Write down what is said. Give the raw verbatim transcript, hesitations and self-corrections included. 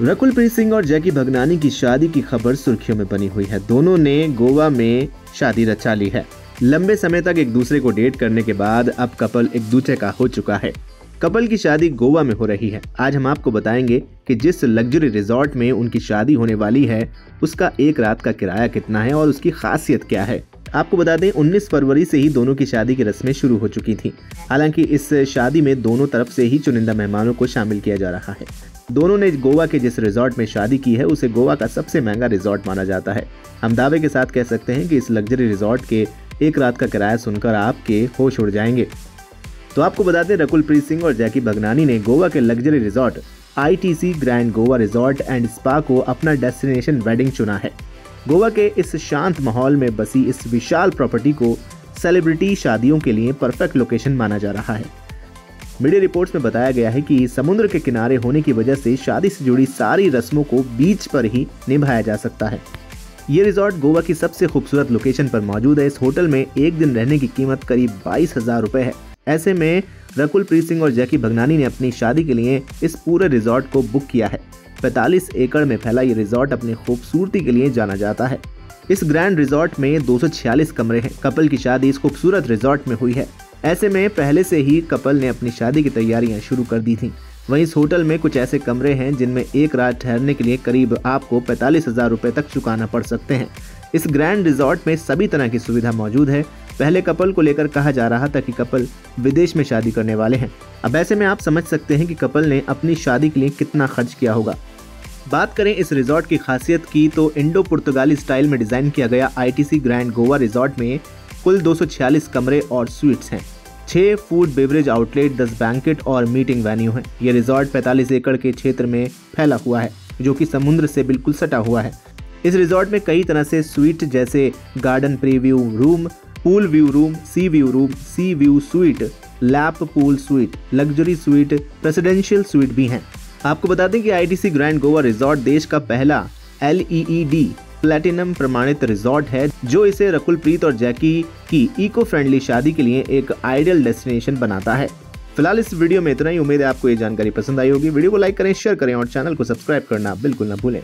रकुल प्रीत सिंह और जैकी भगनानी की शादी की खबर सुर्खियों में बनी हुई है। दोनों ने गोवा में शादी रचा ली है। लंबे समय तक एक दूसरे को डेट करने के बाद अब कपल एक दूसरे का हो चुका है। कपल की शादी गोवा में हो रही है। आज हम आपको बताएंगे कि जिस लग्जरी रिजॉर्ट में उनकी शादी होने वाली है उसका एक रात का किराया कितना है और उसकी खासियत क्या है। आपको बता दें उन्नीस फरवरी से ही दोनों की शादी की रस्में शुरू हो चुकी थी। हालांकि इस शादी में दोनों तरफ से ही चुनिंदा मेहमानों को शामिल किया जा रहा है। दोनों ने गोवा के जिस रिजॉर्ट में शादी की है उसे गोवा का सबसे महंगा रिजॉर्ट माना जाता है। हम दावे के साथ कह सकते हैं कि इस लग्जरी रिजॉर्ट के एक रात का किराया सुनकर आपके होश उड़ जाएंगे। तो आपको बता दें रकुल प्रीत सिंह और जैकी भगनानी ने गोवा के luxury resort I T C grand Goa resort and spa को अपना डेस्टिनेशन वेडिंग चुना है। गोवा के इस शांत माहौल में बसी इस विशाल प्रॉपर्टी को सेलिब्रिटी शादियों के लिए परफेक्ट लोकेशन माना जा रहा है। मीडिया रिपोर्ट्स में बताया गया है कि समुद्र के किनारे होने की वजह से शादी से जुड़ी सारी रस्मों को बीच पर ही निभाया जा सकता है। ये रिजॉर्ट गोवा की सबसे खूबसूरत लोकेशन पर मौजूद है। इस होटल में एक दिन रहने की कीमत करीब बाईस हजार रुपये है। ऐसे में रकुल प्रीत सिंह और जैकी भगनानी ने अपनी शादी के लिए इस पूरे रिजॉर्ट को बुक किया है। पैंतालीस एकड़ में फैला ये रिजॉर्ट अपनी खूबसूरती के लिए जाना जाता है। इस ग्रैंड रिजॉर्ट में दो सौ छियालीस कमरे हैं। कपल की शादी इस खूबसूरत रिजॉर्ट में हुई है। ऐसे में पहले से ही कपल ने अपनी शादी की तैयारियां शुरू कर दी थी। वहीं इस होटल में कुछ ऐसे कमरे हैं जिनमें एक रात ठहरने के लिए करीब आपको पैंतालीस हजार रुपये तक चुकाना पड़ सकते हैं। इस ग्रैंड रिजॉर्ट में सभी तरह की सुविधा मौजूद है। पहले कपल को लेकर कहा जा रहा था कि कपल विदेश में शादी करने वाले हैं। अब ऐसे में आप समझ सकते हैं कि कपल ने अपनी शादी के लिए कितना खर्च किया होगा। बात करें इस रिजॉर्ट की खासियत की तो इंडो पुर्तगाली स्टाइल में डिज़ाइन किया गया I T C grand Goa resort में कुल दो सौ छियालीस कमरे और स्वीट्स हैं। छः फूड बेवरेज आउटलेट, दस बैंकेट और मीटिंग वेन्यू हैं। ये रिजॉर्ट पैंतालीस एकड़ के क्षेत्र में फैला हुआ है जो कि समुद्र से बिल्कुल सटा हुआ है। इस रिजॉर्ट में कई तरह से स्वीट जैसे garden preview room, pool view room, sea view room, sea view suite, lap pool suite, luxury suite, presidential suite भी हैं। आपको बता दें कि I T C grand Goa resort देश का पहला L E E D platinum प्रमाणित रिजॉर्ट है जो इसे रकुल प्रीत और जैकी की इको फ्रेंडली शादी के लिए एक आइडियल डेस्टिनेशन बनाता है। फिलहाल इस वीडियो में इतना ही। उम्मीद है आपको ये जानकारी पसंद आई होगी। वीडियो को लाइक करें, शेयर करें और चैनल को सब्सक्राइब करना बिल्कुल न भूलें।